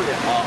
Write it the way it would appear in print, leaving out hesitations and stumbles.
的啊。